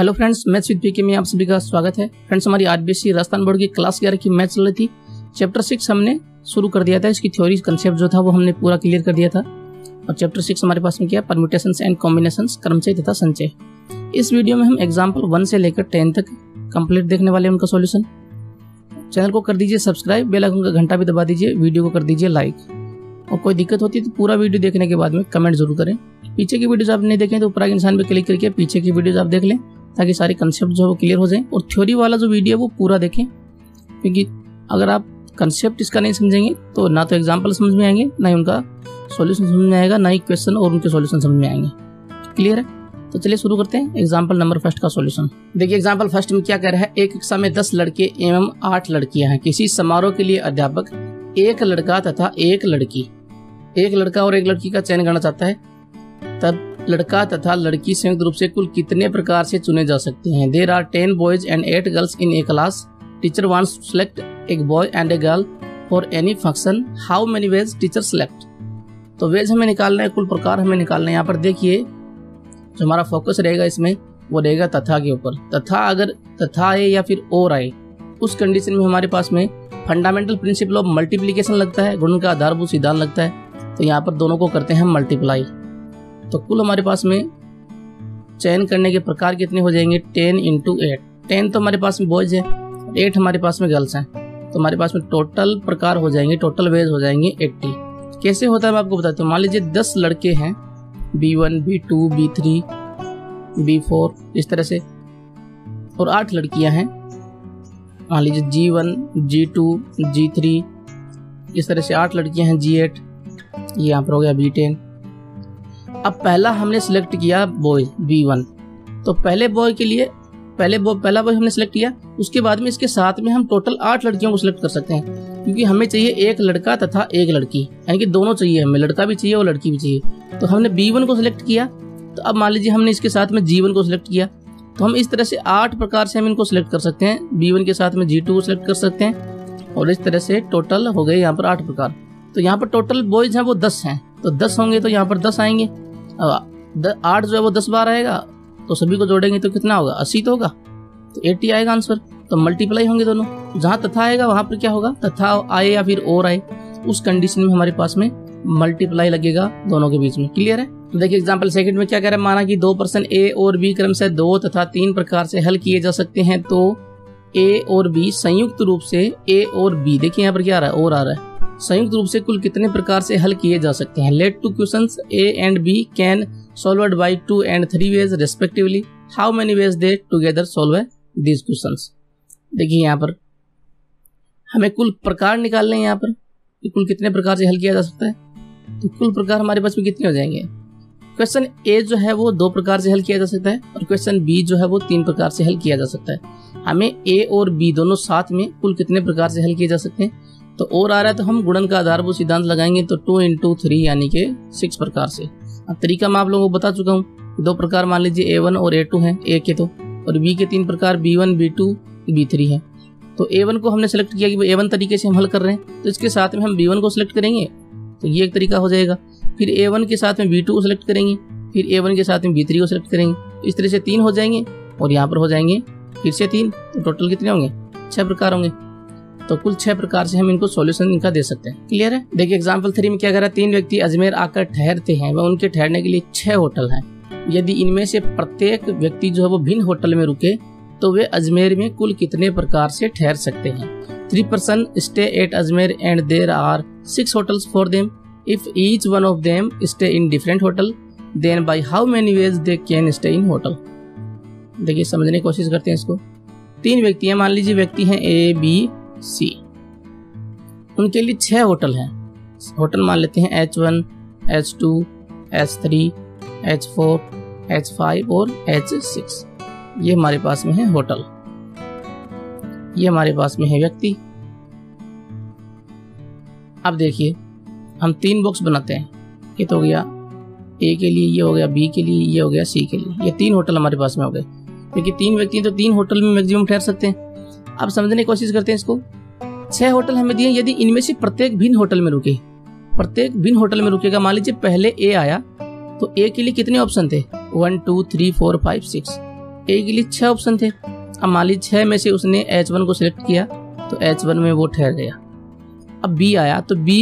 Hello friends, maths with PK में आप सभी का स्वागत है। फ्रेंड्स, हमारी आरबीएससी राजस्थान बोर्ड की क्लास 11 की मैथ्स चल रही थी। चैप्टर 6 हमने शुरू कर दिया था। इसकी थ्योरी कंसेप्ट जो था वो हमने पूरा क्लियर कर दिया था। और चैप्टर 6 हमारे पास में क्या, परम्यूटेशंस एंड कॉम्बिनेशंस, क्रमचय तथा संचय। इस वीडियो में हम एग्जाम्पल 1 से लेकर 10 तक कम्प्लीट देखने वाले हैं उनका सोल्यूशन। चैनल को कर दीजिए सब्सक्राइब, बेल आइकन का घंटा भी दबा दीजिए, वीडियो को कर दीजिए लाइक। और कोई दिक्कत होती है तो पूरा वीडियो देखने के बाद में कमेंट जरूर करें। पीछे की वीडियोज आप नहीं देखें तो ऊपर के इंसान पर क्लिक करके पीछे की वीडियोज आप देख लें, ताकि सारे कंसेप्ट जो है वो क्लियर हो जाएं। और थ्योरी वाला जो वीडियो है वो पूरा देखें, क्योंकि अगर आप कंसेप्ट इसका नहीं समझेंगे तो ना तो एग्जाम्पल समझ में आएंगे, ना ही उनका सॉल्यूशन समझ में आएगा, ना ही क्वेश्चन और उनके सॉल्यूशन समझ में आएंगे। क्लियर है? तो चलिए शुरू करते हैं एग्जाम्पल नंबर फर्स्ट का सॉल्यूशन। देखिए एग्जाम्पल फर्स्ट में क्या कह रहा है, एक कक्षा में 10 लड़के एवं 8 लड़कियां हैं। किसी समारोह के लिए अध्यापक एक लड़का तथा एक लड़की, एक लड़का और एक लड़की का चयन करना चाहता है। तब लड़का तथा लड़की संयुक्त रूप से कुल कितने प्रकार से चुने जा सकते हैं? There are 10 boys and 8 girls in a class. Teacher wants to select a boy and a girl for any function. How many ways teacher select? तो वेज हमें निकालना है, कुल प्रकार हमें निकालना है। यहाँ पर देखिए जो हमारा फोकस रहेगा इसमें वो रहेगा तथा के ऊपर। तथा अगर तथा आए या फिर और आए, उस कंडीशन में हमारे पास में फंडामेंटल प्रिंसिपल ऑफ मल्टीप्लीकेशन लगता है, गुण का आधारभूत सिद्धांत लगता है। तो यहाँ पर दोनों को करते हैं मल्टीप्लाई। तो कुल हमारे पास में चयन करने के प्रकार कितने हो जाएंगे? 10 × 8। 10 तो हमारे पास में बॉयज है, 8 हमारे पास में गर्ल्स हैं। तो हमारे पास में टोटल प्रकार हो जाएंगे, टोटल वेज हो जाएंगे 80। कैसे होता है मैं आपको बताता हूँ। मान लीजिए 10 लड़के हैं, B1, B2, B3, B4 इस तरह से, और 8 लड़कियाँ हैं। मान लीजिए G1, G2, G3 इस तरह से 8 लड़कियाँ हैं। G8 ये यहाँ पर हो गया, B10। अब पहला हमने सिलेक्ट किया बॉय B1, तो पहले बॉय के लिए पहला बॉय हमने सिलेक्ट किया। उसके बाद में इसके साथ में हम टोटल 8 लड़कियों को सिलेक्ट कर सकते हैं, क्योंकि हमें चाहिए एक लड़का तथा एक लड़की, यानी कि दोनों चाहिए हमें, लड़का भी चाहिए और लड़की भी चाहिए। तो हमने B1 को सिलेक्ट किया। तो अब मान लीजिए हमने इसके साथ में G1 को सिलेक्ट किया। तो हम इस तरह से 8 प्रकार से हम इनको सिलेक्ट कर सकते हैं। B1 के साथ में G2 को सिलेक्ट कर सकते हैं, और इस तरह से टोटल हो गए यहाँ पर 8 प्रकार। तो यहाँ पर टोटल बॉयज हैं वो 10 हैं, तो 10 होंगे तो यहाँ पर 10 आएंगे। अब 8 जो है वो 10 बार आएगा, तो सभी को जोड़ेंगे तो कितना होगा? 80 तो होगा, तो 80 आएगा आंसर। तो मल्टीप्लाई होंगे दोनों। जहाँ तथा आएगा वहाँ पर क्या होगा? तथा आए या फिर और आए, उस कंडीशन में हमारे पास में मल्टीप्लाई लगेगा दोनों के बीच में। क्लियर है? तो देखिए एग्जाम्पल सेकंड में क्या कह रहा है। माना कि 2 पर्सन ए और बी क्रम से 2 तथा 3 प्रकार से हल किए जा सकते हैं। तो ए और बी संयुक्त रूप से, ए और बी देखिए यहाँ पर क्या आ रहा है, और आ रहा है, संयुक्त रूप से कुल कितने प्रकार से हल किए जा सकते हैं? Let two questions A and B can solved by 2 and 3 ways respectively. How many ways they together solve these questions? देखिए यहाँ पर हमें कुल प्रकार निकालने हैं यहाँ पर कि कुल कितने प्रकार से हल किया जा सकता है। तो कुल प्रकार हमारे पास में कितने हो जाएंगे? क्वेश्चन ए जो है वो 2 प्रकार से हल किया जा सकता है, और क्वेश्चन बी जो है वो 3 प्रकार से हल किया जा सकता है। हमें ए और बी दोनों साथ में कुल कितने प्रकार से हल किए जा सकते हैं? तो और आ रहा है, तो हम गुणन का आधारभूत सिद्धांत लगाएंगे। तो 2 × 3 यानी कि 6 प्रकार से। अब तरीका मैं आप लोगों को बता चुका हूँ। 2 प्रकार मान लीजिए A1 और A2 हैं, A के, तो और B के 3 प्रकार B1, B2, B3 हैं। तो A1 को हमने सेलेक्ट किया कि भाई A1 तरीके से हम हल कर रहे हैं, तो इसके साथ में हम B1 को सिलेक्ट करेंगे, तो ये एक तरीका हो जाएगा। फिर A1 के साथ में B2 को सिलेक्ट करेंगे, फिर A1 के साथ में B3 को सिलेक्ट करेंगे। इस तरह से 3 हो जाएंगे, और यहाँ पर हो जाएंगे फिर से 3। तो टोटल कितने होंगे? 6 प्रकार होंगे। तो कुल 6 प्रकार से हम इनको सॉल्यूशन इनका दे सकते हैं। क्लियर है? देखिए एग्जाम्पल 3 में क्या कह रहा है। 3 व्यक्ति अजमेर आकर ठहरते हैं, वह उनके ठहरने के लिए 6 होटल हैं। यदि इनमें से प्रत्येक व्यक्ति जो है वो भिन्न होटल में रुके, तो वे अजमेर में कुल कितने प्रकार से ठहर सकते हैं? 3 person stay at Ajmer and there are 6 hotels for them. If each one of them stay in different hotel, then by how many ways they can stay in hotel. देखिए समझने की कोशिश करते हैं इसको। 3 व्यक्ति हैं, मान लीजिए व्यक्ति हैं ए, बी, सी, उनके लिए 6 होटल हैं। होटल मान लेते हैं H1, H2, H3, H4, H5 और H6। ये हमारे पास में है होटल। ये हमारे पास में है व्यक्ति। अब देखिए हम 3 बॉक्स बनाते हैं। ये तो हो गया A के लिए, ये हो गया B के लिए, ये हो गया C के लिए। ये 3 होटल हमारे पास में हो गए, क्योंकि 3 व्यक्ति हैं तो 3 होटल में मैक्सिमम ठहर सकते हैं। आप समझने की कोशिश करते हैं इसको। 6 होटल हमें दिए, यदि इनमें से प्रत्येक भिन्न होटल में रुके, प्रत्येक भिन्न होटल में रुकेगा। मान लीजिए पहले ए आया, तो ए के लिए कितने ऑप्शन थे? 1, 2, 3, 4, 5, 6। के लिए 6 ऑप्शन थे। अब मान लीजिए 6 में से उसने H1 को सिलेक्ट किया तो H1 में वो ठहर गया। अब B आया तो B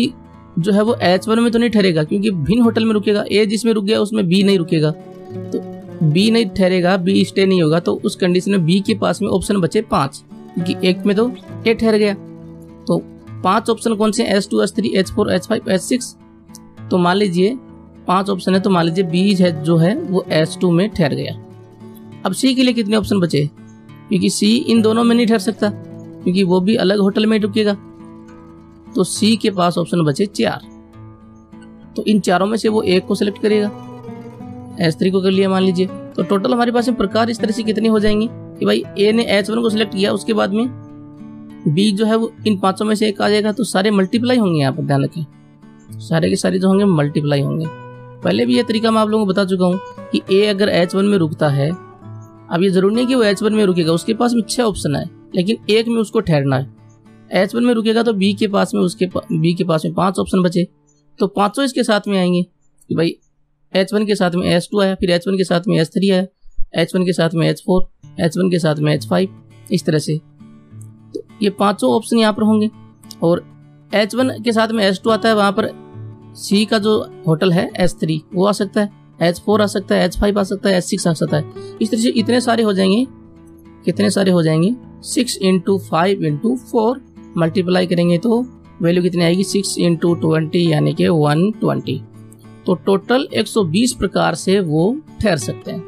जो है वो H1 में तो नहीं ठहरेगा क्योंकि भिन्न होटल में रुकेगा। A जिसमें रुक गया उसमें B नहीं रुकेगा तो B नहीं ठहरेगा, B स्टे नहीं होगा। तो उस कंडीशन में B के पास में ऑप्शन बचे 5 क्योंकि एक में तो A ठहर गया। तो 5 ऑप्शन कौन से? H2, H3, H4, H5, H6। तो मान लीजिए 5 ऑप्शन है तो मान लीजिए B है जो है वो H2 में ठहर गया। अब C के लिए कितने ऑप्शन बचे? क्योंकि C इन दोनों में नहीं ठहर सकता क्योंकि वो भी अलग होटल में रुकेगा। तो C के पास ऑप्शन बचे 4। तो इन चारों में से वो एक को सिलेक्ट करेगा, H3 को कर लिया मान लीजिए। तो टोटल हमारे पास प्रकार इस तरह से कितने हो जाएंगे कि भाई A ने H1 को सिलेक्ट किया, उसके बाद में B जो है वो इन 500 में से एक आ जाएगा। तो सारे मल्टीप्लाई होंगे, यहाँ पर ध्यान रखें, सारे के सारे जो होंगे मल्टीप्लाई होंगे। पहले भी ये तरीका मैं आप लोगों को बता चुका हूँ कि A अगर H1 में रुकता है, अब ये जरूरी नहीं कि वो H1 में रुकेगा, उसके पास में 6 ऑप्शन है लेकिन एक में उसको ठहरना है। H1 में रुकेगा तो B के पास में उसके पास में 5 ऑप्शन बचे तो 500 इसके साथ में आएंगे कि भाई H1 के साथ में H2 आया, फिर H1 के साथ में H3 आया, H1 के साथ में H4, H1 के साथ में H5, इस तरह से। तो ये 500 ऑप्शन यहाँ पर होंगे। और H1 के साथ में H2 आता है, वहाँ पर C का जो होटल है H3 वो आ सकता है, H4 आ सकता है, H5 आ सकता है, H6 आ सकता है। इस तरह से इतने सारे हो जाएंगे, कितने सारे हो जाएंगे 6 × 5 × 4। मल्टीप्लाई करेंगे तो वैल्यू कितनी आएगी 6 × 20 यानी कि 120। तो टोटल 120 प्रकार से वो ठहर सकते हैं।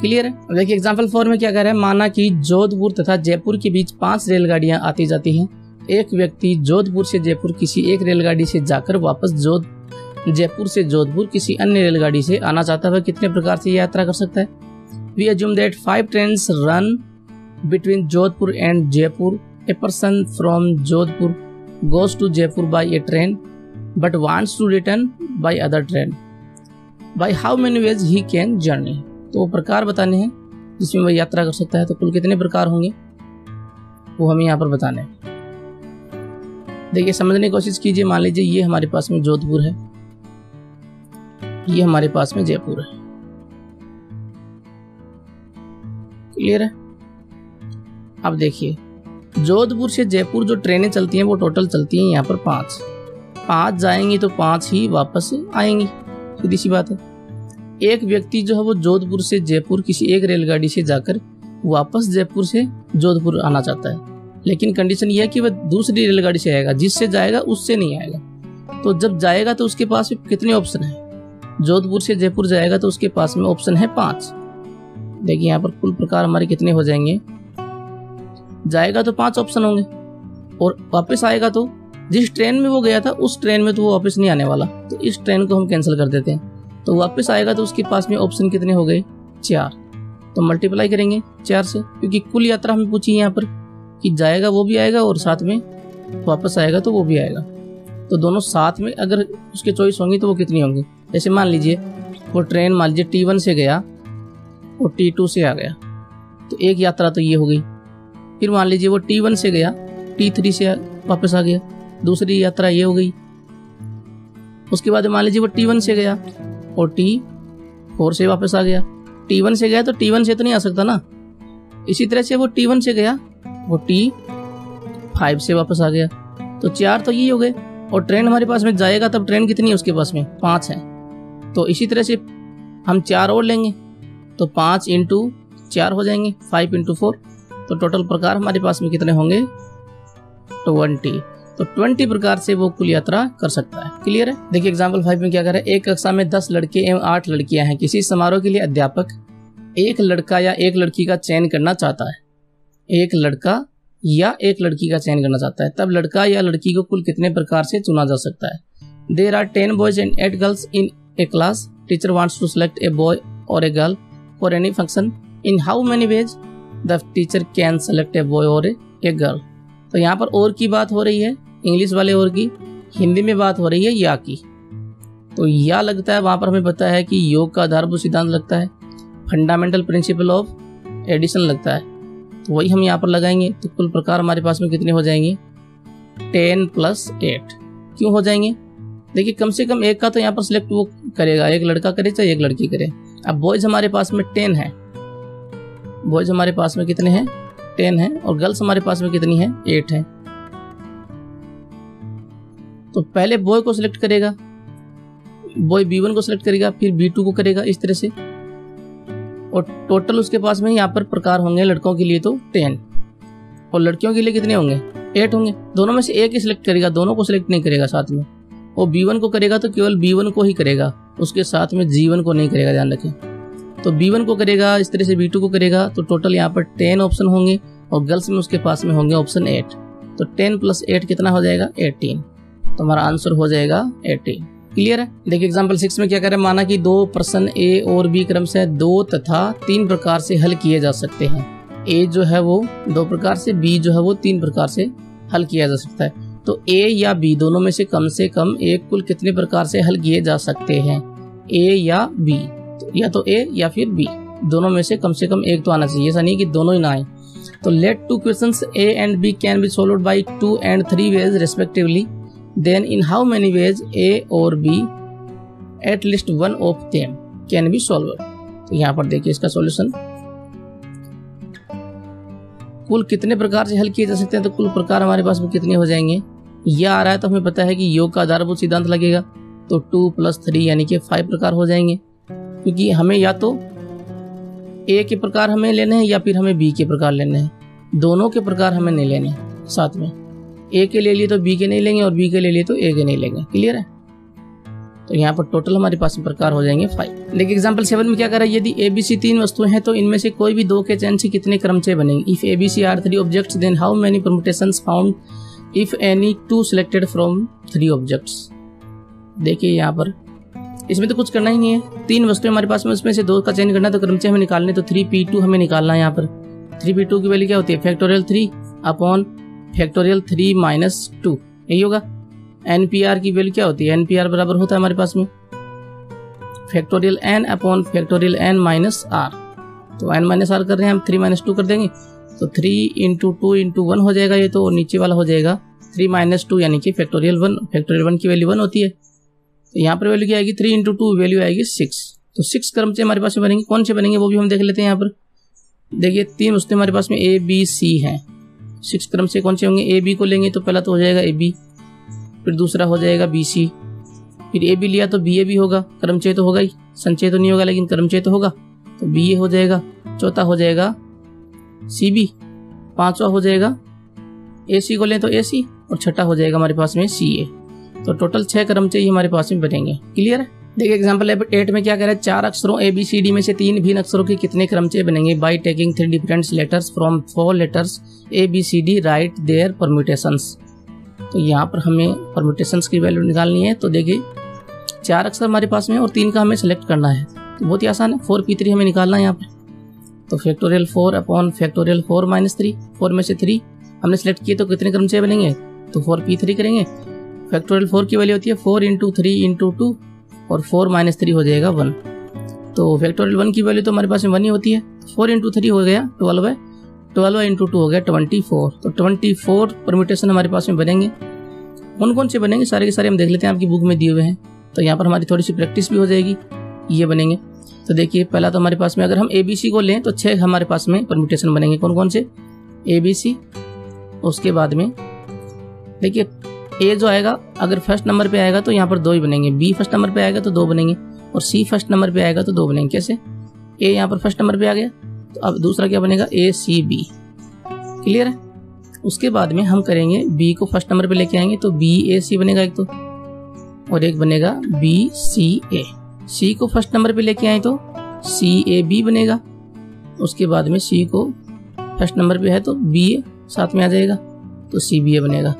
क्लियर है? अब देखिए एग्जाम्पल 4 में क्या कह रहा है। माना कि जोधपुर तथा जयपुर के बीच 5 रेलगाड़ियाँ आती जाती हैं। एक व्यक्ति जोधपुर से जयपुर किसी एक रेलगाड़ी से जाकर वापस जयपुर से जोधपुर किसी अन्य रेलगाड़ी से आना चाहता है, कितने प्रकार से यात्रा कर सकता है? We assume that 5 trains run between Jodhpur and Jaipur. A person from Jodhpur goes to Jaipur by a train but wants to return by other train. By how many ways he can journey. तो वो प्रकार बताने हैं जिसमें वह यात्रा कर सकता है। तो कुल कितने प्रकार होंगे वो हमें यहाँ पर बताने हैं। देखिए समझने की कोशिश कीजिए। मान लीजिए ये हमारे पास में जोधपुर है, ये हमारे पास में जयपुर है। क्लियर है? अब देखिए जोधपुर से जयपुर जो ट्रेनें चलती हैं वो टोटल चलती हैं यहाँ पर 5 जाएंगी तो 5 ही वापस आएंगी, सीधी सी बात है। एक व्यक्ति जो है वो जोधपुर से जयपुर किसी एक रेलगाड़ी से जाकर वापस जयपुर से जोधपुर आना चाहता है, लेकिन कंडीशन यह है कि वह दूसरी रेलगाड़ी से आएगा, जिससे जाएगा उससे नहीं आएगा। तो जब जाएगा तो उसके पास कितने ऑप्शन है? जोधपुर से जयपुर जाएगा तो उसके पास में ऑप्शन है 5। देखिए यहाँ पर कुल प्रकार हमारे कितने हो जाएंगे। जाएगा तो 5 ऑप्शन होंगे और वापस आएगा तो जिस ट्रेन में वो गया था उस ट्रेन में तो वो वापस नहीं आने वाला, तो इस ट्रेन को हम कैंसिल कर देते हैं। तो वापस आएगा तो उसके पास में ऑप्शन कितने हो गए 4। तो मल्टीप्लाई करेंगे 4 से क्योंकि कुल यात्रा हमें पूछी है यहाँ पर कि जाएगा वो भी आएगा और साथ में वापस आएगा तो वो भी आएगा। तो दोनों साथ में अगर उसके चॉइस होंगी तो वो कितनी होंगी? जैसे मान लीजिए वो ट्रेन मान लीजिए T1 से गया और T2 से आ गया तो एक यात्रा तो ये हो गई। फिर मान लीजिए वो T1 से गया T3 से वापस आ गया, दूसरी यात्रा ये हो गई। उसके बाद मान लीजिए वो T1 से गया और T4 से वापस आ गया। T1 से गया तो T1 से तो नहीं आ सकता ना। इसी तरह से वो T1 से गया वो T5 से वापस आ गया तो 4 तो यही हो गए। और ट्रेन हमारे पास में जाएगा तब ट्रेन कितनी है उसके पास में 5 है। तो इसी तरह से हम 4 और लेंगे तो 5 × 4 हो जाएंगे, 5 × 4। तो टोटल प्रकार हमारे पास में कितने होंगे 20। तो 20 प्रकार से वो कुल यात्रा कर सकता है। क्लियर है? देखिए एग्जाम्पल 5 में क्या कर रहा है। एक कक्षा में 10 लड़के एवं 8 लड़कियां हैं। किसी समारोह के लिए अध्यापक एक लड़का या एक लड़की का चयन करना चाहता है, एक लड़का या एक लड़की का चयन करना चाहता है, तब लड़का या लड़की को कुल कितने प्रकार से चुना जा सकता है? There are 10 boys and 8 girls in a class. Teacher wants to select a boy और a girl for any function. In how many ways the teacher can select a boy और ए गर्ल। तो यहाँ पर और की बात हो रही है, इंग्लिश वाले और की, हिंदी में बात हो रही है या की। तो या लगता है वहाँ पर हमें पता है कि योग का आधारभूत सिद्धांत लगता है, फंडामेंटल प्रिंसिपल ऑफ एडिशन लगता है, तो वही हम यहाँ पर लगाएंगे। तो कुल प्रकार हमारे पास में कितने हो जाएंगे 10 + 8। क्यों हो जाएंगे? देखिए कम से कम एक का तो यहाँ पर सिलेक्ट वो करेगा, एक लड़का करे चाहे एक लड़की करे। अब बॉयज हमारे पास में 10 है, बॉयज़ हमारे पास में कितने हैं 10 हैं और गर्ल्स हमारे पास में कितनी हैं 8 हैं। तो पहले बॉय को सिलेक्ट करेगा, बॉय B1 को सिलेक्ट करेगा, फिर B2 को करेगा इस तरह से, और टोटल उसके पास में यहाँ पर प्रकार होंगे लड़कों के लिए तो 10 और लड़कियों के लिए कितने होंगे 8 होंगे। दोनों में से एक ही सिलेक्ट करेगा, दोनों को सिलेक्ट नहीं करेगा साथ में। और B1 को करेगा तो केवल B1 को ही करेगा, उसके साथ में G1 को नहीं करेगा, ध्यान रखें। तो B1 को करेगा इस तरह से, B2 को करेगा, तो टोटल यहाँ पर 10 ऑप्शन होंगे और गर्ल्स में उसके पास में होंगे ऑप्शन 8। तो 10 + 8 कितना हो जाएगा 18। तो हमारा आंसर हो जाएगा 18। क्लियर है। देखिए एग्जाम्पल 6 में क्या करें, माना कि दो प्रश्न A और B क्रम से 2 तथा 3 प्रकार से हल किए जा सकते हैं। A जो है वो 2 प्रकार से, B जो है वो 3 प्रकार से हल किया जा सकता है। तो A या B दोनों में से कम एक कुल कितने प्रकार से हल किए जा सकते हैं A या B, या तो A या फिर B, दोनों में से कम एक तो आना चाहिए, ऐसा नहीं कि दोनों ही ना आए। तो let 2 questions A and B can be solved by 2 and 3 ways respectively, then in how many ways A और B at least one of them can be solved. तो यहाँ पर देखिए इसका सॉल्यूशन, कुल कितने प्रकार से हल किए जा सकते हैं, तो कुल प्रकार हमारे पास में कितने हो जाएंगे। यह आ रहा है तो हमें पता है कि योग का आधारभूत सिद्धांत लगेगा, तो 2 + 3 यानी कि 5 प्रकार हो जाएंगे, क्योंकि हमें या तो A के प्रकार हमें लेने हैं या फिर हमें B के प्रकार लेने हैं, दोनों के प्रकार हमें नहीं लेने हैं साथ में। A के ले लिए तो B के नहीं लेंगे और B के ले लिए तो A के नहीं लेंगे। क्लियर है। तो यहाँ पर टोटल हमारे पास में प्रकार हो जाएंगे 5। देखिए एग्जाम्पल 7 में क्या कर रहा है, यदि ABC 3 वस्तुएं हैं तो इनमें से कोई भी 2 के चयन से कितने क्रमचय बनेंगे। If ABC are 3 objects then how many permutations found if any 2 selected from 3 objects. देखिए यहाँ पर इसमें तो कुछ करना ही नहीं है, 3 वस्तुएं हमारे पास में, उसमें से 2 का चयन करना है, तो क्रमचय हमें निकालने, तो 3P2 हमें निकालना है। यहाँ पर 3P2 की वैल्यू क्या होती है, फैक्टोरियल 3 अपॉन फैक्टोरियल 3 - 2, यही होगा। NPR की वैल्यू क्या होती है, NPR बराबर होता है हमारे पास में factorial n upon factorial n - r, तो n - r कर रहे हैं हम, 3 - 2 कर देंगे, तो 3 × 2 × 1 हो जाएगा ये तो, और नीचे वाला हो जाएगा 3 - 2 यानी कि फैक्टोरियल 1, फैक्टोरियल 1 की वैल्यू 1 होती है। तो यहाँ पर वैल्यू क्या आएगी, 3 × 2 वैल्यू आएगी 6। तो 6 क्रमचय हमारे पास में बनेंगे, कौन से बनेंगे वो भी हम देख लेते हैं। यहाँ पर देखिए 3 उसमें हमारे पास में A B C हैं, 6 क्रमचय कौन से होंगे। AB को लेंगे तो पहला तो हो जाएगा AB, फिर दूसरा हो जाएगा BC, फिर AB लिया तो BA भी होगा, क्रमचय तो होगा ही, संचय तो नहीं होगा लेकिन क्रमचय तो होगा, तो BA हो जाएगा। चौथा हो जाएगा CB, पाँचवा हो जाएगा AC को लें तो AC, और छठा हो जाएगा हमारे पास में CA। तो टोटल 6 क्रमचय हमारे पास में बनेंगे। क्लियर है। देखिए एग्जांपल 8 में क्या कह रहा है, 4 अक्षरों ABCD में से 3 भिन्न अक्षरों के कितने क्रमचय बनेंगे। By taking 3 different letters from 4 letters ABCD write their permutations. तो यहाँ पर हमें परम्यूटेशंस की वैल्यू निकालनी है। तो देखिए 4 अक्षर हमारे पास में और 3 का हमें सेलेक्ट करना है, तो बहुत ही आसान है, 4P3 हमें निकालना है यहाँ पर। तो फैक्टोरियल 4 अपॉन फैक्टोरियल 4 - 3, 4 में से 3 हमने सेलेक्ट किए तो कितने क्रमचय बनेंगे, तो 4P3 करेंगे। फैक्टोरियल 4 की वैल्यू होती है 4 × 3 × 2 और 4 - 3 हो जाएगा 1, तो फैक्टोरियल 1 की वैल्यू तो हमारे पास में 1 ही होती है। 4 × 3 हो गया 12 है, 12 × 2 हो गया 24, तो 24 परम्यूटेशन हमारे पास में बनेंगे। कौन कौन से बनेंगे सारे के सारे हम देख लेते हैं, आपकी बुक में दिए हुए हैं, तो यहाँ पर हमारी थोड़ी सी प्रैक्टिस भी हो जाएगी, ये बनेंगे। तो देखिए पहला तो हमारे पास में अगर हम ABC को लें तो 6 हमारे पास में परम्यूटेशन बनेंगे, कौन कौन से, ABC। उसके बाद में देखिए A जो आएगा अगर फर्स्ट नंबर पे आएगा तो यहाँ पर 2 ही बनेंगे, B फर्स्ट नंबर पे आएगा तो 2 बनेंगे, और C फर्स्ट नंबर पे आएगा तो 2 बनेंगे। कैसे, A यहाँ पर फर्स्ट नंबर पे आ गया तो अब दूसरा क्या बनेगा, A C B। क्लियर है। उसके बाद में हम करेंगे B को फर्स्ट नंबर पे लेके आएंगे तो B A C बनेगा एक, तो और एक बनेगा B C A। C को फर्स्ट नंबर पे लेके आए तो C A B बनेगा, उसके बाद में C को फर्स्ट नंबर पे है तो B A साथ में आ जाएगा तो C B A बनेगा।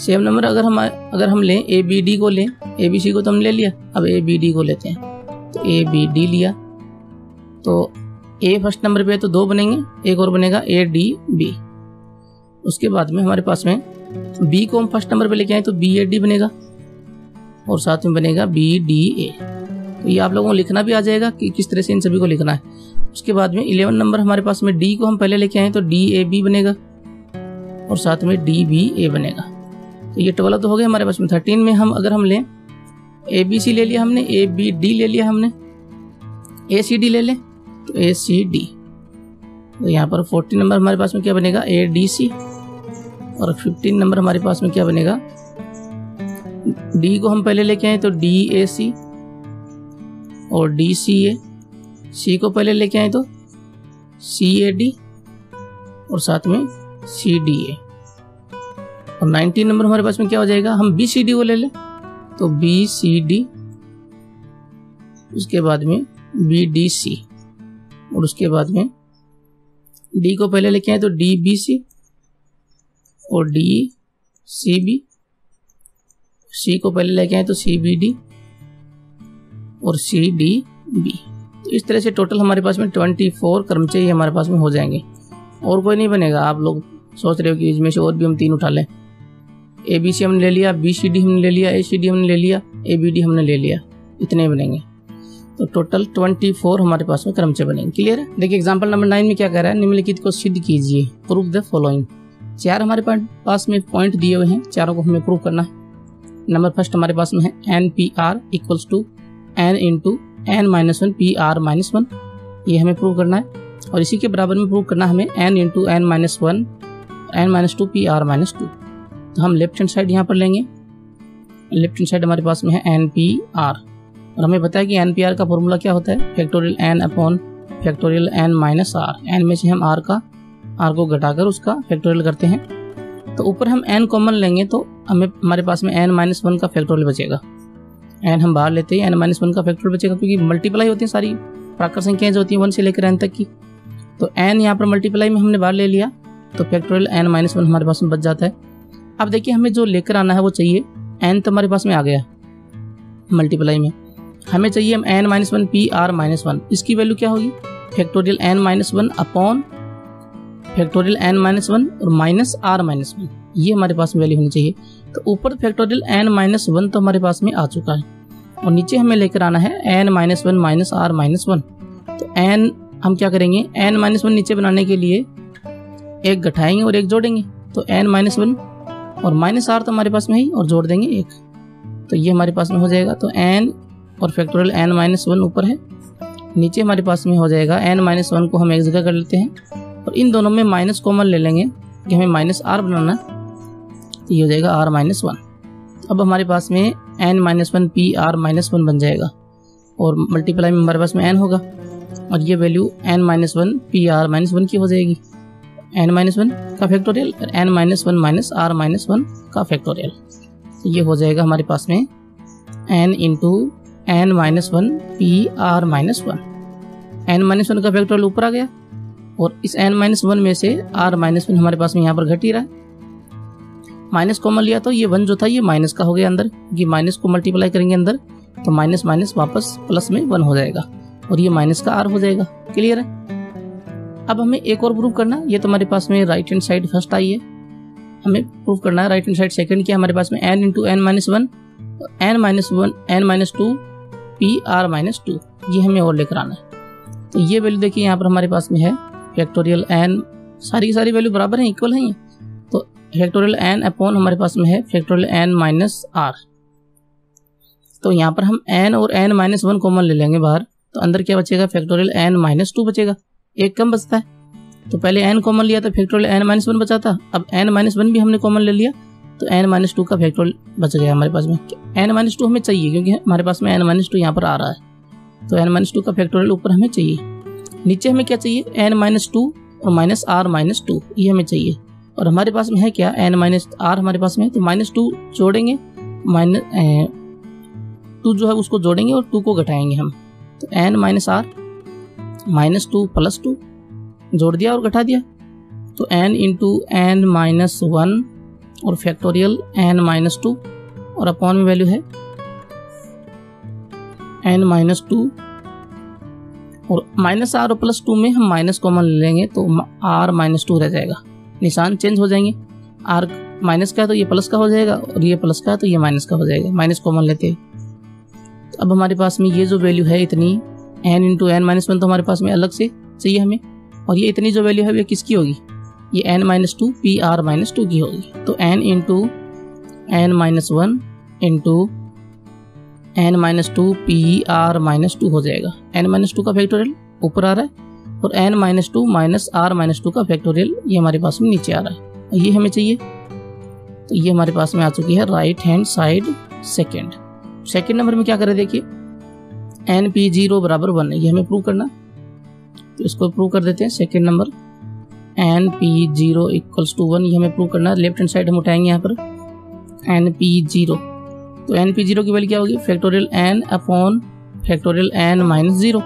सेम नंबर अगर हम लें ABD को लें, ABC को तो हम ले लिया, अब ABD को लेते हैं तो ABD लिया तो A फर्स्ट नंबर पे है तो 2 बनेंगे, एक और बनेगा ADB। उसके बाद में हमारे पास में B को हम फर्स्ट नंबर पे लेके आए तो BAD बनेगा और साथ में बनेगा BDA। तो ये आप लोगों को लिखना भी आ जाएगा कि किस तरह से इन सभी को लिखना है। उसके बाद में 11 नंबर हमारे पास में D को हम पहले लेके आए तो DAB बनेगा और साथ में DBA बनेगा। तो ये 12 तो हो गए हमारे पास में। 13 में हम अगर हम लें ABC ले लिया हमने, ABD ले लिया हमने, ACD ले लें तो ACD तो यहाँ पर 14 नंबर हमारे पास में क्या बनेगा, ए डी सी, और 15 नंबर हमारे पास में क्या बनेगा, डी को हम पहले लेके आए तो डी ए सी और डी सी ए, सी को पहले लेके आए तो सी ए डी और साथ में सी डी ए, और 19 नंबर हमारे पास में क्या हो जाएगा, हम बी सी डी को ले लें तो बी सी डी, उसके बाद में बी डी सी, और उसके बाद में डी को पहले लेके आए तो डी बी सी और डी सी बी, सी को पहले लेके आए तो सी बी डी और सी डी बी। तो इस तरह से टोटल हमारे पास में 24 कर्मचारी हमारे पास में हो जाएंगे, और कोई नहीं बनेगा। आप लोग सोच रहे हो कि इसमें से और भी हम 3 उठा लें, ए बी सी हमने ले लिया, बी सी डी हमने ले लिया, ए सी डी हमने ले लिया, ए बी डी हमने ले लिया, इतने ही बनेंगे। तो टोटल 24 हमारे पास में क्रमचय बनेंगे। क्लियर है। देखिए एग्जाम्पल नंबर 9 में क्या कह रहा है, निम्नलिखित को सिद्ध कीजिए, प्रूफ द फॉलोइंग। 4 हमारे पास में पॉइंट दिए हुए हैं, चारों को हमें प्रूफ करना है। नंबर फर्स्ट हमारे पास में है N P are equals to N into N minus one P R minus one, ये हमें प्रूव करना है। और इसी के बराबर में प्रूव करना हमें N into N minus one N minus two P R minus two. तो हम लेफ्ट हैंड साइड यहाँ पर लेंगे, लेफ्ट हैंड साइड हमारे पास में है एन पी आर, और हमें पता है कि एन पी आर का फॉर्मूला क्या होता है, factorial N upon factorial N minus R. N में से हम आर को घटाकर उसका फैक्टोरियल करते हैं, तो ऊपर हम एन कॉमन लेंगे तो हमारे पास में एन माइनस वन का फैक्टोरियल बचेगा। एन हम बाहर लेते हैं, एन माइनस वन का फैक्टोरियल बचेगा, क्योंकि मल्टीप्लाई होती है सारी प्राकृत संख्याएं जो होती हैं 1 से लेकर एन तक की। तो एन यहाँ पर मल्टीप्लाई में हमने बाहर ले लिया, तो फैक्टोरियल एन माइनस वन हमारे पास में बच जाता है। अब देखिए हमें जो लेकर आना है वो चाहिए, एन तो हमारे पास में आ गया मल्टीप्लाई में, हमें चाहिए हम N minus one P R minus one, इसकी वैल्यू क्या होगी, factorial N minus one upon factorial N minus one और माइनस आर माइनस वन, ये हमारे पास में वैल्यू होनी चाहिए। तो ऊपर फैक्टोरियल एन माइनस वन तो हमारे पास में आ चुका है, और नीचे हमें लेकर आना है N minus one minus R minus one. तो एन हम क्या करेंगे, एन माइनस वन नीचे बनाने के लिए एक घटाएंगे और एक जोड़ेंगे, तो एन माइनस वन और माइनस आर तो हमारे पास में ही, और जोड़ देंगे एक, तो ये हमारे पास में हो जाएगा। तो एन और फैक्टोरियल एन माइनस वन ऊपर है, नीचे हमारे पास में हो जाएगा एन माइनस वन को हम एक जगह कर लेते हैं, और इन दोनों में माइनस कॉमन ले लेंगे कि हमें माइनस आर बनाना है, तो ये हो जाएगा आर माइनस वन। अब हमारे पास में N minus one P R minus one बन जाएगा, और मल्टीप्लाई में हमारे पास में एन होगा, और ये value N minus one P R minus one की हो जाएगी, एन माइनस वन का फैक्टोरियल और N minus one minus R minus one का फैक्टोरियल, तो ये हो जाएगा हमारे पास में N into N minus one P R minus one. N minus one का फैक्टोरियल ऊपर आ गया, और इस एन माइनस वन में से आर माइनस वन हमारे पास में यहाँ पर घट ही रहा है, माइनस कॉमन लिया तो ये वन जो था ये माइनस का हो गया अंदर, क्योंकि माइनस को मल्टीप्लाई करेंगे अंदर, तो माइनस माइनस वापस प्लस में वन हो जाएगा, और ये माइनस का आर हो जाएगा। क्लियर है। अब हमें एक और प्रूफ करना है, ये तो हमारे पास में राइट हैंड साइड फर्स्ट आई है, हमें प्रूफ करना है राइट हैंड साइड सेकंड की। हमारे पास में N into N minus one N minus two P R minus two, ये हमें और लेकर आना है। तो ये वैल्यू देखिए यहाँ पर हमारे पास में है फैक्टोरियल एन, सारी की सारी वैल्यू बराबर हैं, इक्वल हैं, तो फैक्टोरियल एन अपॉन हमारे पास में है फैक्टोरियल एन माइनस आर। तो यहाँ पर हम एन और एन माइनस वन कॉमन ले लेंगे बाहर, तो अंदर क्या बचेगा, फैक्टोरियल एन माइनस टू बचेगा, एक कम बचता है। तो पहले एन कॉमन लिया तो फैक्टोरियल एन माइनस वन बचा था, अब एन माइनस वन भी हमने कॉमन ले लिया, तो एन माइनस टू का फैक्टोरियल बच गया हमारे पास में। एन माइनस टू हमें चाहिए, क्योंकि हमारे पास में एन माइनस टू यहाँ पर आ रहा है, तो एन माइनस टू का फैक्टोरियल ऊपर हमें चाहिए। नीचे हमें क्या चाहिए, एन माइनस टू और माइनस आर माइनस टू, ये हमें चाहिए, और हमारे पास में है क्या, एन माइनस आर हमारे पास में है, तो माइनस टू जोड़ेंगे, माइनस टू जो है उसको जोड़ेंगे और टू को घटाएंगे हम, तो N minus R minus two plus two, जोड़ दिया और घटा दिया, तो N into N minus one और फैक्टोरियल एन माइनस टू, और अपॉन में वैल्यू है एन माइनस टू, और माइनस आर और प्लस टू में हम माइनस कॉमन ले लेंगे तो आर माइनस टू रह जाएगा, निशान चेंज हो जाएंगे, आर माइनस का है तो ये प्लस का हो जाएगा, और ये प्लस का है तो ये माइनस का हो जाएगा, माइनस कॉमन लेते हैं। अब हमारे पास में ये जो वैल्यू है इतनी N into N minus one तो हमारे पास में अलग से चाहिए हमें, और ये इतनी जो वैल्यू है ये किसकी होगी, ये N minus two P R minus two की होगी। तो N into N minus one into N minus two P R minus two हो जाएगा, एन माइनस टू का फैक्टोरियल ऊपर आ रहा है, और n-2 माइनस r-2 का फैक्टोरियल ये हमारे पास में नीचे आ रहा है, ये हमें चाहिए। तो ये हमारे पास में आ चुकी है right hand side second. Second number में क्या करें, देखिए NP0 बराबर 1 है, ये हमें प्रूव करना। तो इसको प्रूव कर देते हैं। Second number NP0 equals to 1, ये हमें प्रूव करना है। लेफ्ट हैंड साइड हम उठाएंगे यहाँ पर NP0, तो NP0 की वैल्यू क्या होगी, factorial n upon factorial n-0।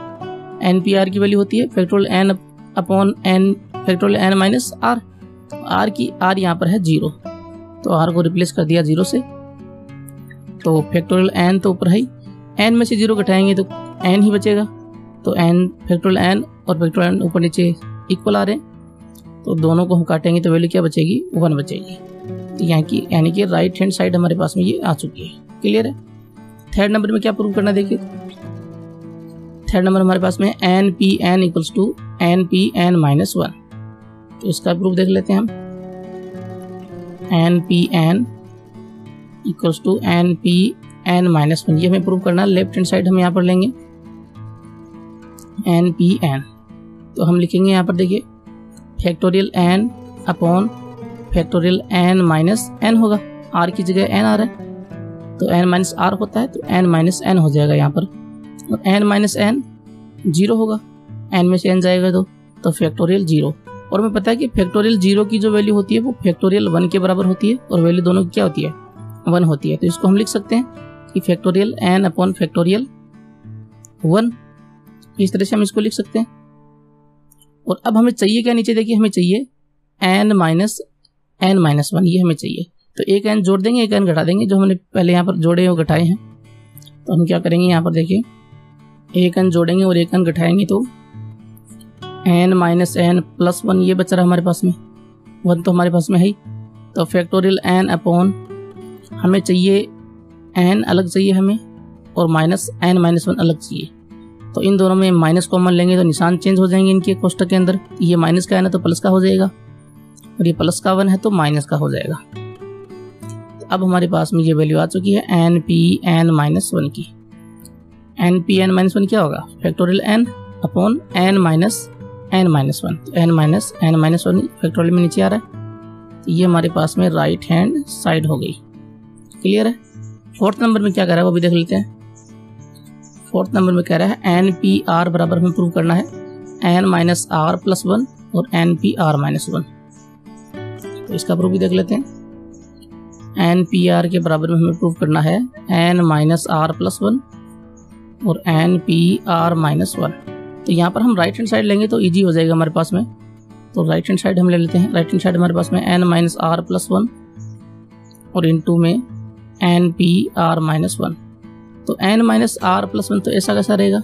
NPR की वैल्यू होती है factorial n upon n factorial n minus r। r की r यहाँ पर है 0, तो r को रिप्लेस कर दिया 0 से। तो फैक्टोरियल n तो ऊपर है, n में से 0 घटाएंगे तो n ही बचेगा। तो n फैक्टोरियल n और फैक्टोरियल n ऊपर नीचे इक्वल आ रहे हैं, तो दोनों को हम काटेंगे तो वैल्यू क्या बचेगी, 1 बचेगी। तो यहाँ की यानी कि राइट हैंड साइड हमारे पास में ये आ चुकी है। क्लियर है। थर्ड नंबर में क्या प्रूव करना, देखिए थर्ड नंबर हमारे पास में NPN equals to NPN minus 1। तो इसका प्रूफ देख लेते हैं हम। NPN equals to NPN minus 1, ये हमें प्रूव करना। लेफ्ट हैंड साइड हम यहाँ पर लेंगे NPN, तो हम लिखेंगे यहाँ पर, देखिए factorial n upon factorial n minus n होगा, r की जगह n आ रहा है, तो n माइनस r होता है, तो n माइनस n हो जाएगा यहाँ पर। n माइनस n 0 होगा, n में से n जाएगा तो फैक्टोरियल 0। और हमें पता है कि फैक्टोरियल 0 की जो वैल्यू होती है वो फैक्टोरियल 1 के बराबर होती है, और वैल्यू दोनों की क्या होती है, 1 होती है। तो इसको हम लिख सकते हैं कि फैक्टोरियल n अपॉन फैक्टोरियल 1, इस तरह से हम इसको लिख सकते हैं। और अब हमें चाहिए क्या नीचे, देखिए हमें चाहिए n माइनस 1, ये हमें चाहिए। तो एक n जोड़ देंगे, एक n घटा देंगे, जो हमने पहले यहाँ पर जोड़े और घटाए हैं। तो हम क्या करेंगे यहाँ पर, देखिए एक n जोड़ेंगे और एक n घटाएंगे, तो n माइनस n प्लस 1, ये बच रहा हमारे पास में 1, तो हमारे पास में है ही। तो फैक्टोरियल n अपॉन हमें चाहिए n अलग चाहिए हमें, और माइनस n माइनस 1 अलग चाहिए। तो इन दोनों में माइनस कॉमन लेंगे तो निशान चेंज हो जाएंगे इनके कोष्टक के अंदर। ये माइनस का n है तो प्लस का हो जाएगा, और ये प्लस का 1 है तो माइनस का हो जाएगा। तो अब हमारे पास में ये वैल्यू आ चुकी है NPN माइनस 1 की। NPN माइनस 1 क्या होगा, factorial n upon n minus n minus 1, तो n minus n minus 1 factorial में नीचे आ रहा है। तो ये हमारे पास में राइट हैंड साइड हो गई। क्लियर है। फोर्थ नंबर में क्या कह रहा है वो भी देख लेते हैं। फोर्थ नंबर में कह रहा है NPR बराबर हमें प्रूव करना है n माइनस r प्लस 1 और NPR माइनस 1। तो इसका प्रूफ भी देख लेते हैं। NPR के बराबर में हमें प्रूव करना है n माइनस r प्लस 1 और NPR माइनस 1। तो यहाँ पर हम राइट हैंड साइड लेंगे तो इजी हो जाएगा हमारे पास में। तो राइट हैंड साइड हम ले लेते हैं। राइट हैंड साइड हमारे पास में n माइनस r प्लस 1 और इनटू में NPR माइनस 1। तो n माइनस r प्लस 1 तो ऐसा कैसा रहेगा,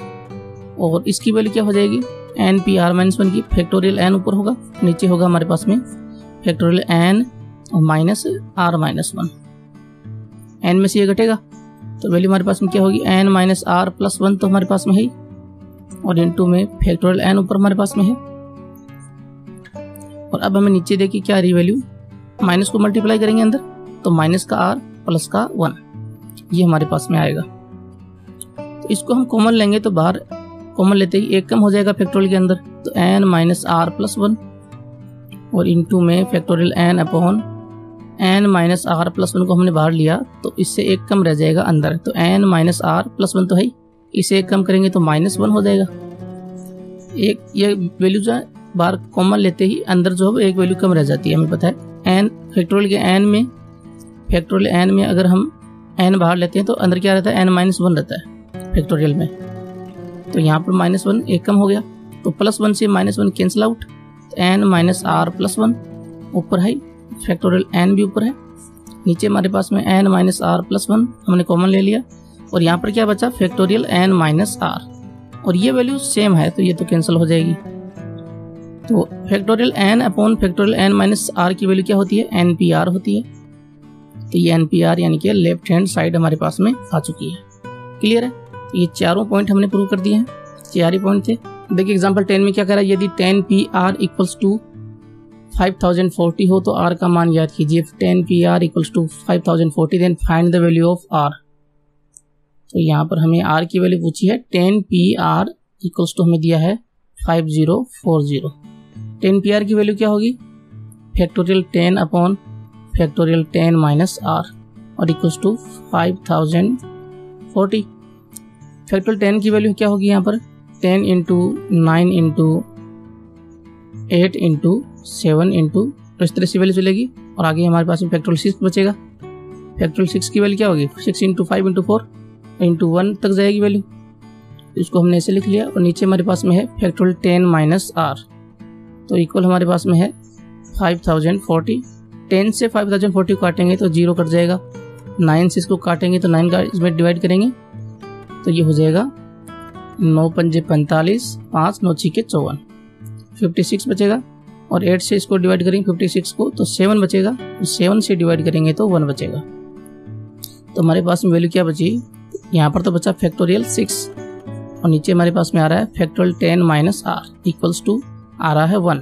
और इसकी वैल्यू क्या हो जाएगी NPR माइनस 1 की। फैक्टोरियल n ऊपर होगा, नीचे होगा हमारे पास में factorial n minus r minus 1। n में से ये घटेगा तो वैल्यू हमारे पास में क्या होगी, n माइनस r प्लस 1 तो हमारे पास में है, और इनटू में फैक्टोरियल n ऊपर हमारे पास में है। और अब हमें नीचे देखिए क्या आ रही वैल्यू, माइनस को मल्टीप्लाई करेंगे अंदर, तो माइनस का r प्लस का 1 ये हमारे पास में आएगा। तो इसको हम कॉमन लेंगे, तो बाहर कॉमन लेते ही एक कम हो जाएगा फैक्टोरियल के अंदर, तो n माइनस r प्लस 1 और इनटू में factorial n upon n minus r plus 1 को हमने बाहर लिया, तो इससे एक कम रह जाएगा अंदर। तो n माइनस r प्लस 1 तो है, इसे एक कम करेंगे तो -1 हो जाएगा। एक ये वैल्यू जो बाहर कॉमन लेते ही अंदर जो है एक वैल्यू कम रह जाती है, हमें पता है। n फैक्टोरियल के फैक्टोरियल n में अगर हम n बाहर लेते हैं तो अंदर क्या रहता है, n-1 रहता है फैक्टोरियल में। तो यहाँ पर -1 एक कम हो गया, तो +1 से -1 cancel out, n minus r plus 1 ऊपर है, फैक्टोरियल n भी ऊपर है, नीचे हमारे पास में n माइनस r प्लस 1 हमने कॉमन ले लिया, और यहाँ पर क्या बचा फैक्टोरियल n माइनस r, और ये वैल्यू सेम है तो ये तो कैंसिल हो जाएगी। तो factorial n upon factorial n minus r की वैल्यू क्या होती है, NPR होती है। तो ये NPR यानी कि लेफ्ट हैंड साइड हमारे पास में आ चुकी है। क्लियर है। तो ये चारों पॉइंट हमने प्रूव कर दिए हैं, 4 पॉइंट थे। देखिए एग्जाम्पल 10 में क्या कह रहा है, यदि 10 PR इक्वल्स टू 5040 हो तो r का मान याद कीजिए। 10 PR equals to 5040 then find the value of r। तो यहाँ पर हमें r की वैल्यू पूछी है, 10 PR इक्वल्स टू हमें दिया है 5040। 10 PR की वैल्यू क्या होगी? Factorial 10 upon factorial 10 minus are और इक्वल्स टू 5040। फैक्टोरियल 10 की वैल्यू क्या होगी यहाँ पर? 10 इंटू 9 इंटू 8 इंटू 7 इंटू, तो इस तरह से वैल्यू चलेगी। और आगे हमारे पास में फैक्टोरियल 6 बचेगा। फैक्टोरियल 6 की वैल्यू क्या होगी? 6 इंटू 5 इंटू 4 इंटू 1 तक जाएगी वैल्यू। इसको हमने ऐसे लिख लिया। और नीचे हमारे पास में है फैक्टोरियल 10 माइनस आर, तो इक्वल हमारे पास में है 5040। 10 से 5040 को काटेंगे तो 0 कट जाएगा। 9 से इसको काटेंगे तो 9 का इसमें डिवाइड करेंगे तो ये हो जाएगा 9 पंजे 45, 5 9 छीके 54, 56 बचेगा। और 8 से इसको डिवाइड करेंगे 56 को तो 7 बचेगा। 7 से डिवाइड करेंगे तो 1 बचेगा। तो हमारे पास में वैल्यू क्या बची? यहाँ पर तो बचा फैक्टोरियल 6 और नीचे हमारे पास में आ रहा है factorial 10 minus are equals to आ रहा है 1।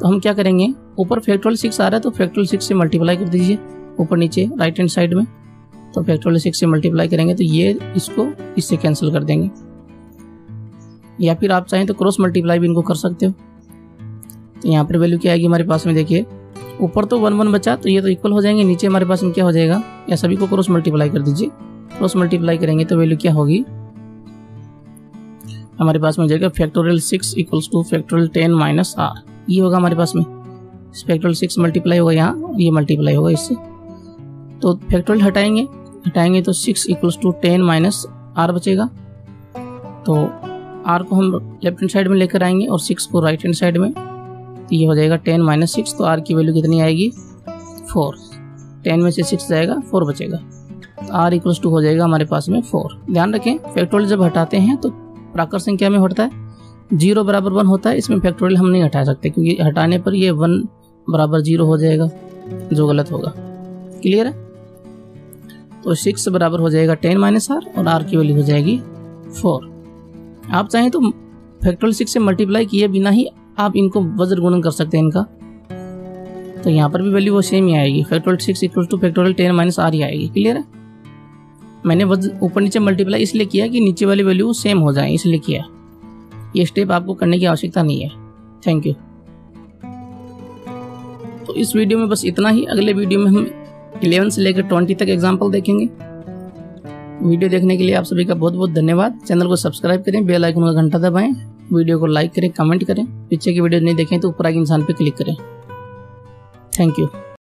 तो हम क्या करेंगे? ऊपर फैक्टोरियल 6 आ रहा है तो फैक्टोरियल 6 से मल्टीप्लाई कर दीजिए ऊपर नीचे राइट हैंड साइड में। तो फैक्टोरियल 6 से मल्टीप्लाई करेंगे तो ये इसको इससे कैंसिल कर देंगे, या फिर आप चाहें तो क्रॉस मल्टीप्लाई भी इनको कर सकते हो। तो यहाँ पर वैल्यू क्या आएगी हमारे पास में? देखिए ऊपर तो 1 1 बचा तो ये तो इक्वल हो जाएंगे। नीचे हमारे पास में क्या हो जाएगा? या सभी को क्रॉस मल्टीप्लाई कर दीजिए। क्रॉस मल्टीप्लाई करेंगे तो वैल्यू क्या होगी हमारे पास में? जाएगा factorial 6 equals to factorial 10 minus are. ये होगा हमारे पास में फैक्टोरियल 6 मल्टीप्लाई होगा यहाँ, ये मल्टीप्लाई होगा इससे। तो फैक्टोरियल हटाएंगे तो 6 इक्वल्स टू 10 माइनस आर बचेगा। तो आर को हम लेफ्ट हैंड साइड में लेकर आएंगे और 6 को राइट हैंड साइड में। तो ये हो जाएगा 10 माइनस 6। तो आर की वैल्यू कितनी आएगी? 4। 10 में से 6 जाएगा, 4 बचेगा। तो आर इक्वल्स टू हो जाएगा हमारे पास में 4। ध्यान रखें फैक्टोरियल जब हटाते हैं तो प्राकृत संख्या में होता है 0 बराबर 1 होता है। इसमें फैक्टोरियल हम नहीं हटा सकते क्योंकि हटाने पर ये 1 बराबर 0 हो जाएगा, जो गलत होगा। क्लियर है? तो 6 बराबर हो जाएगा 10 माइनस आर और आर की वैल्यू हो जाएगी 4। आप चाहें तो फैक्टोरियल 6 से मल्टीप्लाई किए बिना ही आप इनको वज्र गुणन कर सकते हैं इनका। तो यहाँ पर भी वैल्यू वो सेम ही आएगी, factorial 6 equal to factorial 10 minus are ही आएगी। क्लियर है? मैंने ऊपर नीचे मल्टीप्लाई इसलिए किया कि नीचे वाली वैल्यू सेम हो जाए, इसलिए किया। ये स्टेप आपको करने की आवश्यकता नहीं है। Thank you. तो इस वीडियो में बस इतना ही। अगले वीडियो में हम 11 से लेकर 20 तक एग्जाम्पल देखेंगे। वीडियो देखने के लिए आप सभी का बहुत बहुत धन्यवाद। चैनल को सब्सक्राइब करें, बेल आइकन का घंटा दबाएं, वीडियो को लाइक करें, कमेंट करें। पीछे की वीडियो नहीं देखें तो ऊपर आगे इंसान पर क्लिक करें। Thank you.